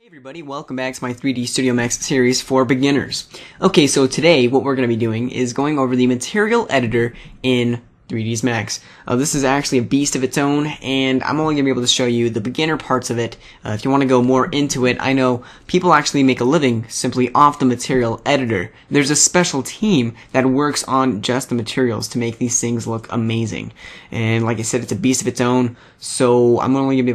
Hey everybody, welcome back to my 3ds Max series for beginners. Okay, so today what we're going to be doing is going over the material editor in 3ds Max. This is actually a beast of its own, and I'm only going to be able to show you the beginner parts of it. If you want to go more into it, I know people actually make a living simply off the material editor. There's a special team that works on just the materials to make these things look amazing. And like I said, it's a beast of its own, so I'm only going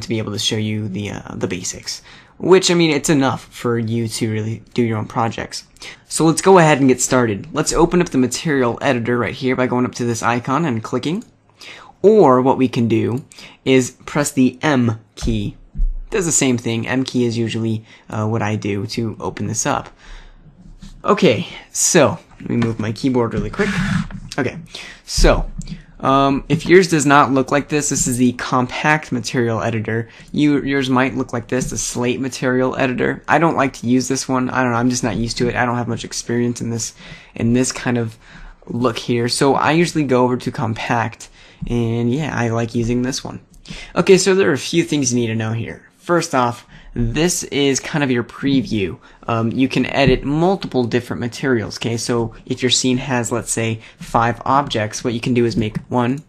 to be able to show you the basics. Which, I mean, it's enough for you to really do your own projects. So let's go ahead and get started. Let's open up the material editor right here by going up to this icon and clicking. Or what we can do is press the M key. It does the same thing. M key is usually what I do to open this up. Okay, so let me move my keyboard really quick. Okay, so if yours does not look like this, this is the compact material editor. Yours might look like this, the slate material editor. I don't like to use this one. I don't know, I'm just not used to it. I don't have much experience in this kind of look here. So I usually go over to compact, and yeah, I like using this one. Okay, so there are a few things you need to know here. First off, this is kind of your preview. You can edit multiple different materials, okay? So if your scene has, let's say, 5 objects, what you can do is make 5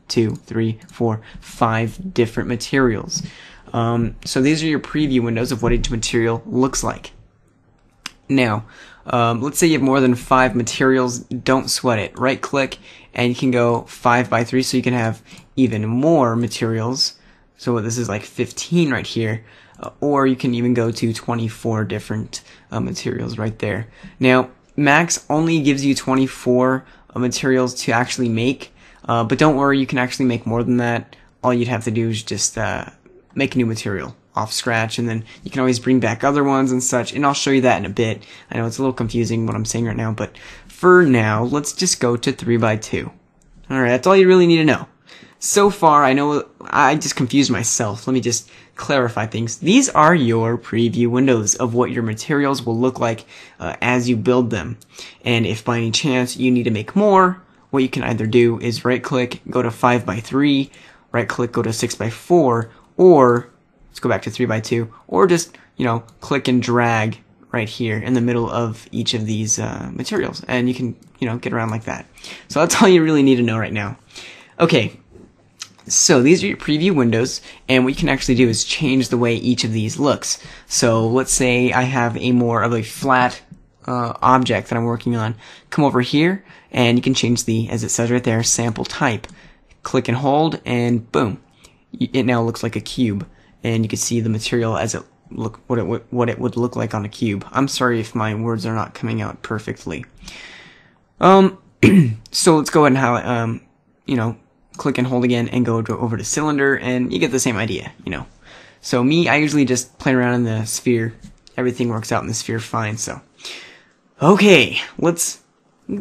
different materials. So these are your preview windows of what each material looks like. Now, let's say you have more than 5 materials, don't sweat it. Right-click, and you can go 5 by 3, so you can have even more materials. So this is like 15 right here. Or you can even go to 24 different materials right there. Now, Max only gives you 24 materials to actually make, but don't worry, you can actually make more than that. All you'd have to do is just make a new material off scratch, and then you can always bring back other ones and such, and I'll show you that in a bit. I know it's a little confusing what I'm saying right now, but for now, let's just go to 3x2. Alright, that's all you really need to know. So far, I know I just confused myself. Let me just clarify things. These are your preview windows of what your materials will look like as you build them. And if by any chance you need to make more, what you can either do is right-click, go to 5x3, right-click, go to 6x4, or let's go back to 3x2, or just, you know, click and drag right here in the middle of each of these materials. And you can, you know, get around like that. So that's all you really need to know right now. Okay. So these are your preview windows, and what you can actually do is change the way each of these looks. So let's say I have a more of a flat object that I'm working on. Come over here, and you can change the, as it says right there, sample type. Click and hold, and boom. It now looks like a cube, and you can see the material as what it would look like on a cube. I'm sorry if my words are not coming out perfectly. So let's go ahead and highlight, you know, click and hold again and go over to cylinder, and you get the same idea, you know. So me, I usually just play around in the sphere. Everything works out in the sphere fine, so. Okay, let's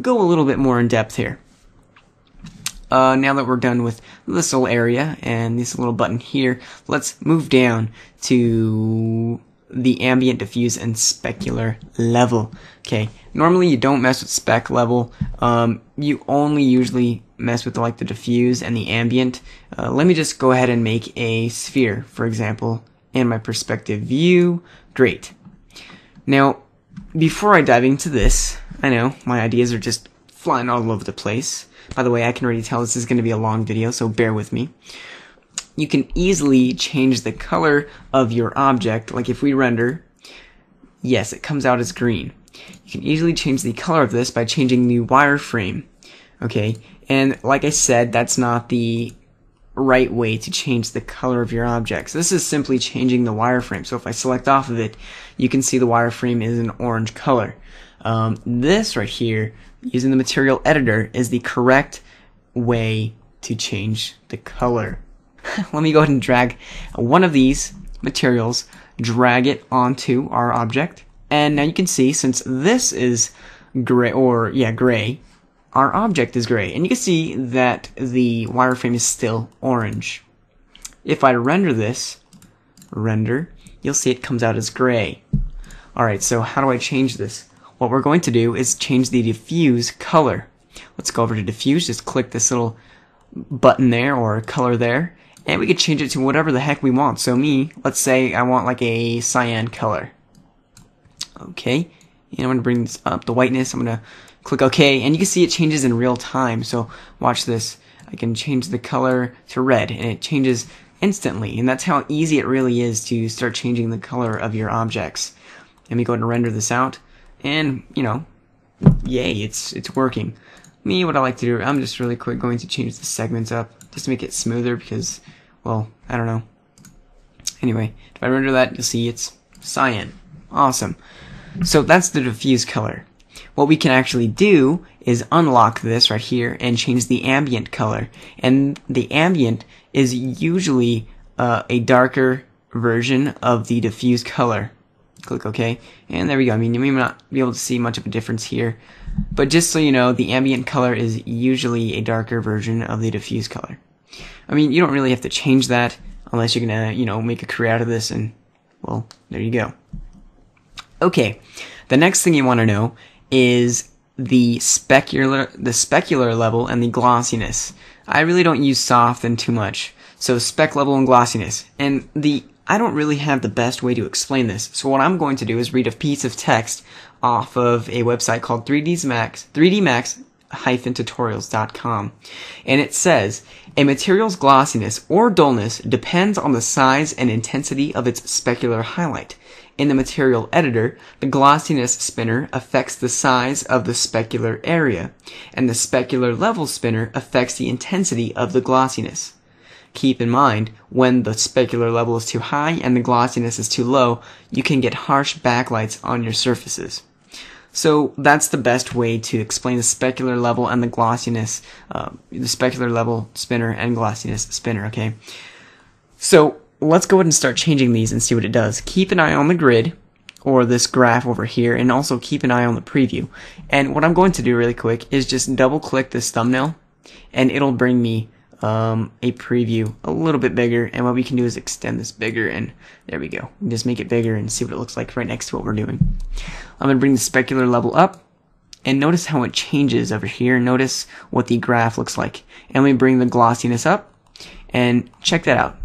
go a little bit more in depth here. Now that we're done with this little area and this little button here, let's move down to the ambient, diffuse, and specular level. Okay, normally you don't mess with spec level. You only usually mess with like the diffuse and the ambient. Let me just go ahead and make a sphere, for example, in my perspective view. Great. Now, before I dive into this, I know my ideas are just flying all over the place. By the way, I can already tell this is going to be a long video, so bear with me. You can easily change the color of your object. Like if we render, yes, it comes out as green. You can easily change the color of this by changing the wireframe. Okay, and like I said, that's not the right way to change the color of your objects. This is simply changing the wireframe. So if I select off of it, you can see the wireframe is an orange color. This right here, using the material editor, is the correct way to change the color. Let me go ahead and drag one of these materials, drag it onto our object, and now you can see, since this is gray, or yeah, gray, our object is gray, and you can see that the wireframe is still orange. If I render this, you'll see it comes out as gray. Alright, so how do I change this? What we're going to do is change the diffuse color. Let's go over to diffuse, just click this little button there, or color there, and we could change it to whatever the heck we want. So me, let's say I want like a cyan color. Okay, and I'm going to bring this up, the whiteness, I'm going to click OK, and you can see it changes in real time. So watch this, I can change the color to red, and it changes instantly, and that's how easy it really is to start changing the color of your objects. Let me go ahead and render this out, and you know, yay, it's working. Me, what I like to do, I'm just really quick going to change the segments up just to make it smoother because, well, I don't know. Anyway, if I render that, you'll see it's cyan. Awesome. So that's the diffuse color. What we can actually do is unlock this right here and change the ambient color. And the ambient is usually a darker version of the diffuse color. Click OK, and there we go. I mean, you may not be able to see much of a difference here, but just so you know, the ambient color is usually a darker version of the diffuse color. I mean, you don't really have to change that unless you're gonna, you know, make a career out of this, and well, there you go. Okay, the next thing you want to know is the specular level and the glossiness. I really don't use soft and too much, so spec level and glossiness. And I don't really have the best way to explain this, so what I'm going to do is read a piece of text off of a website called 3dsmax-tutorials.com, and it says, a material's glossiness or dullness depends on the size and intensity of its specular highlight. In the material editor, the glossiness spinner affects the size of the specular area, and the specular level spinner affects the intensity of the glossiness. Keep in mind, when the specular level is too high and the glossiness is too low, you can get harsh backlights on your surfaces. So that's the best way to explain the specular level and the glossiness, the specular level spinner and glossiness spinner, okay? So let's go ahead and start changing these and see what it does. Keep an eye on the grid, or this graph over here, and also keep an eye on the preview. And what I'm going to do really quick is just double click this thumbnail, and it'll bring me a preview a little bit bigger, and what we can do is extend this bigger, and there we go. Just make it bigger and see what it looks like right next to what we're doing. I'm going to bring the specular level up, and notice how it changes over here. Notice what the graph looks like. And we bring the glossiness up, and check that out.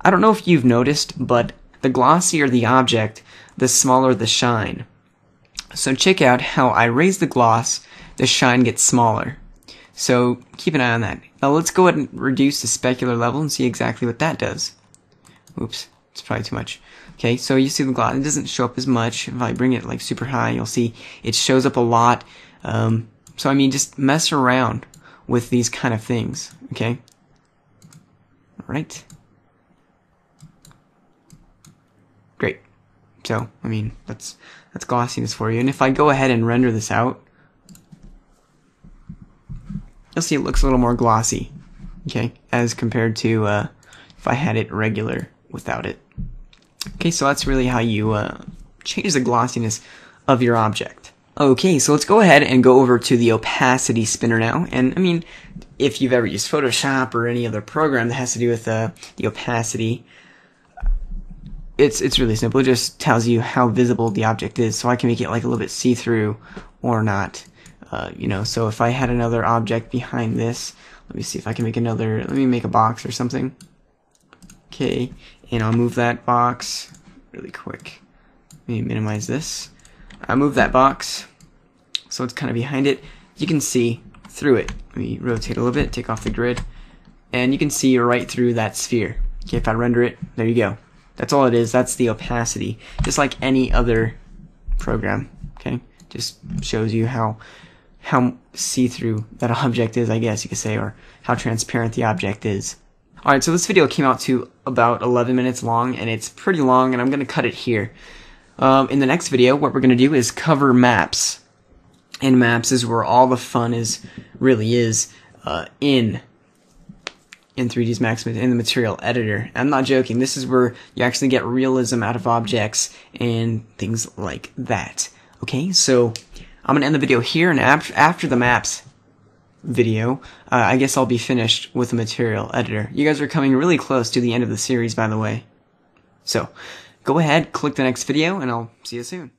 I don't know if you've noticed, but the glossier the object, the smaller the shine. So check out how I raise the gloss, the shine gets smaller. So keep an eye on that. Now let's go ahead and reduce the specular level and see exactly what that does. Oops, it's probably too much. Okay, so you see the gloss, it doesn't show up as much. If I bring it like super high, you'll see it shows up a lot. So I mean, just mess around with these kind of things, okay? All right. Great. So, I mean, that's glossiness for you. And if I go ahead and render this out, you'll see it looks a little more glossy, okay, as compared to if I had it regular without it. Okay, so that's really how you change the glossiness of your object. Okay, so let's go ahead and go over to the opacity spinner now. And I mean, if you've ever used Photoshop or any other program that has to do with the opacity, it's really simple. It just tells you how visible the object is, so I can make it like a little bit see-through or not. You know, so if I had another object behind this, let me see if I can make another, let me make a box or something. Okay, and I'll move that box really quick. Let me minimize this. I'll move that box so it's kind of behind it. You can see through it. Let me rotate a little bit, take off the grid, and you can see right through that sphere. Okay, if I render it, there you go. That's all it is, that's the opacity. Just like any other program, okay? Just shows you how see-through that object is, I guess you could say, or how transparent the object is. Alright, so this video came out to about 11 minutes long, and it's pretty long, and I'm going to cut it here. In the next video, what we're going to do is cover maps. And maps is where all the fun really is in 3ds Max, in the material editor. I'm not joking, this is where you actually get realism out of objects and things like that. Okay, so I'm going to end the video here, and after the maps video, I guess I'll be finished with the material editor. You guys are coming really close to the end of the series, by the way. So, go ahead, click the next video, and I'll see you soon.